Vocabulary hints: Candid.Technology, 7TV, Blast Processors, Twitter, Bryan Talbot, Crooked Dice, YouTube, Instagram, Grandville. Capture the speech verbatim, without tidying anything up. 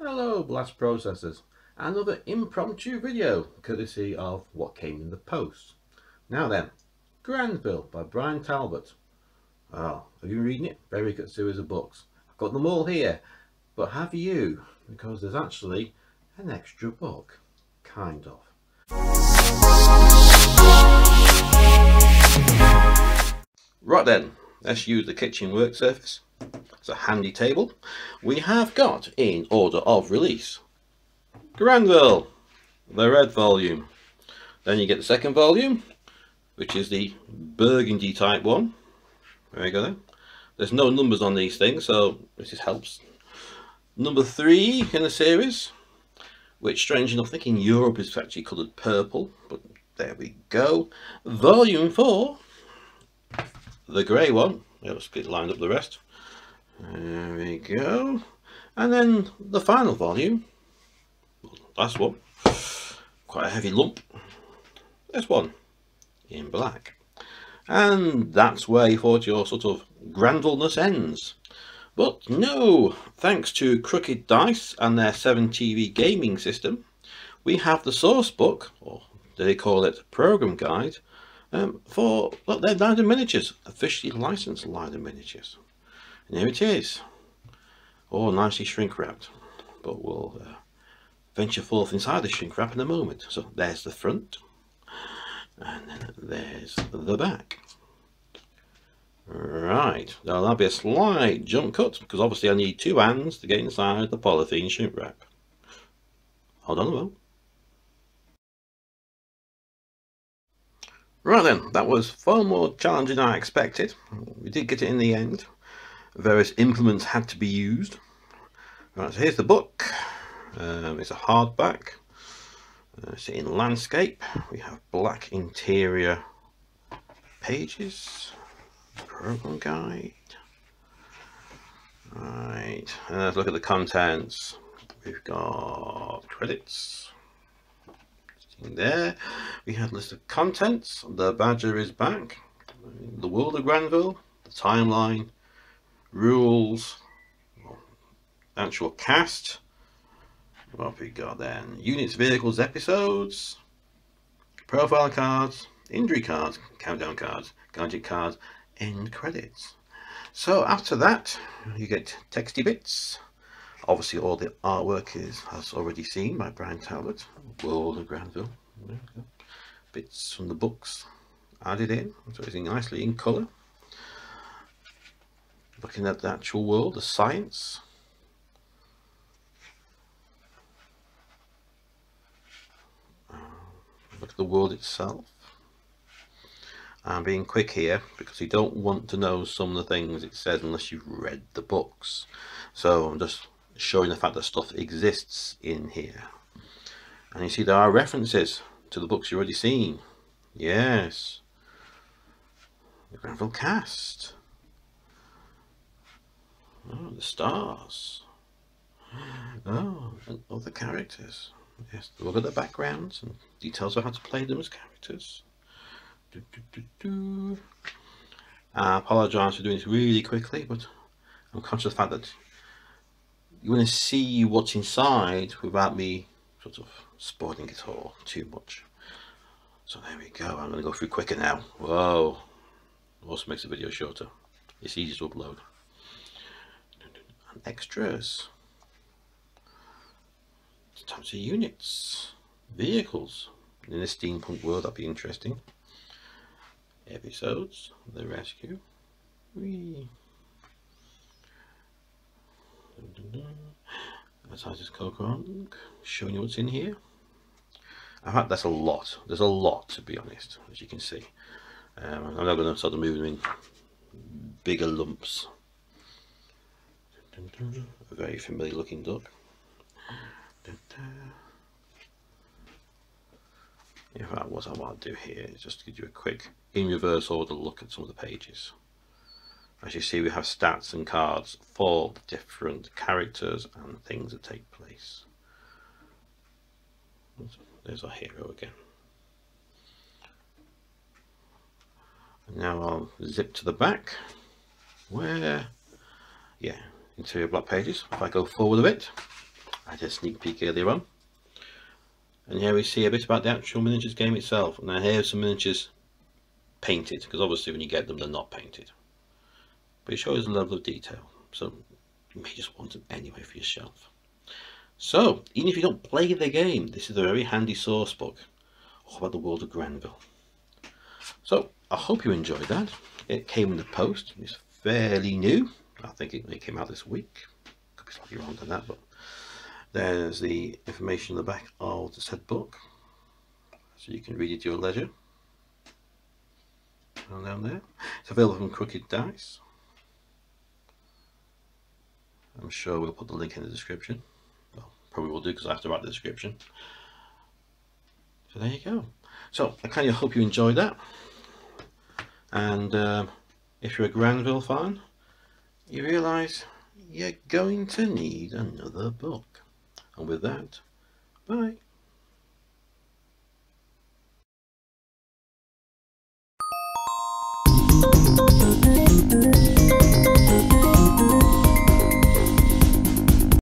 Hello Blast Processors, another impromptu video courtesy of what came in the post. Now then, Grandville by Bryan Talbot. Oh, have you been reading it? Very good series of books. I've got them all here, but have you? Because there's actually an extra book, kind of. Right then, let's use the kitchen work surface. It's a handy table. We have got, in order of release, Grandville, the red volume. Then you get the second volume, which is the burgundy type one. There you go then. There's no numbers on these things, so this just helps. Number three in the series, which strange enough, I think in Europe is actually coloured purple, but there we go. Volume four, the grey one. Let's get lined up the rest. There we go. And then the final volume, last one, quite a heavy lump, this one in black. And that's where you thought your sort of Grandville-ness ends, but no, thanks to Crooked Dice and their seven T V gaming system, we have the source book, or they call it program guide, um, for well, their Leiden miniatures, officially licensed Leiden miniatures. And here it is, all nicely shrink wrapped, but we'll uh, venture forth inside the shrink wrap in a moment. So there's the front, and then there's the back. Right, now that'll be a slight jump cut, because obviously I need two hands to get inside the polythene shrink wrap. Hold on a moment. Right then, that was far more challenging than I expected. We did get it in the end. Various implements had to be used. Right, so here's the book. Um, it's a hardback. Uh, it's in landscape. We have black interior pages. Program guide. Right, and let's look at the contents. We've got credits. In there, we have a list of contents. The Badger is back. The world of Grandville. The timeline. Rules, actual cast, what have we got then? Units, vehicles, episodes, profile cards, injury cards, countdown cards, gadget cards, end credits. So after that, you get texty bits. Obviously, all the artwork is, as already seen by Bryan Talbot, World of Grandville. Bits from the books added in, so it's nicely in colour. Looking at the actual world, the science. Look at the world itself. I'm being quick here because you don't want to know some of the things it says unless you've read the books. So I'm just showing the fact that stuff exists in here. And you see there are references to the books you've already seen. Yes. The Grandville cast. Oh, the stars. Oh, and other characters. Yes, look at the backgrounds and details of how to play them as characters. Do, do, do, do. I apologise for doing this really quickly, but I'm conscious of the fact that you want to see what's inside without me sort of spoiling it all too much. So there we go. I'm going to go through quicker now. Whoa. Also makes the video shorter. It's easy to upload. Extras, types of units, vehicles in a steampunk world, that'd be interesting. Episodes, the rescue. Whee. That's how I just go on, showing you what's in here. In fact, that's a lot. There's a lot, to be honest, as you can see. Um, I'm not going to start moving them in bigger lumps. A very familiar looking duck. In fact, what I want to do here is just to give you a quick in reverse order look at some of the pages. As you see, we have stats and cards for the different characters and things that take place. There's our hero again. And now I'll zip to the back where, yeah, interior black pages. If I go forward a bit, I did a sneak peek earlier on. And here we see a bit about the actual miniatures game itself. Now here are some miniatures painted, because obviously when you get them they're not painted. But it shows a level of detail, so you may just want them anyway for your shelf. So, even if you don't play the game, this is a very handy source book all about the world of Grandville. So, I hope you enjoyed that. It came in the post. It's fairly new. I think it came out this week. Could be slightly wrong than that, but there's the information in the back of the said book, so you can read it at your leisure. And down there, it's available from Crooked Dice. I'm sure we'll put the link in the description. Well, probably will do, because I have to write the description. So there you go. So I kind of hope you enjoyed that. And um, if you're a Grandville fan, you realise you're going to need another book. And with that, bye.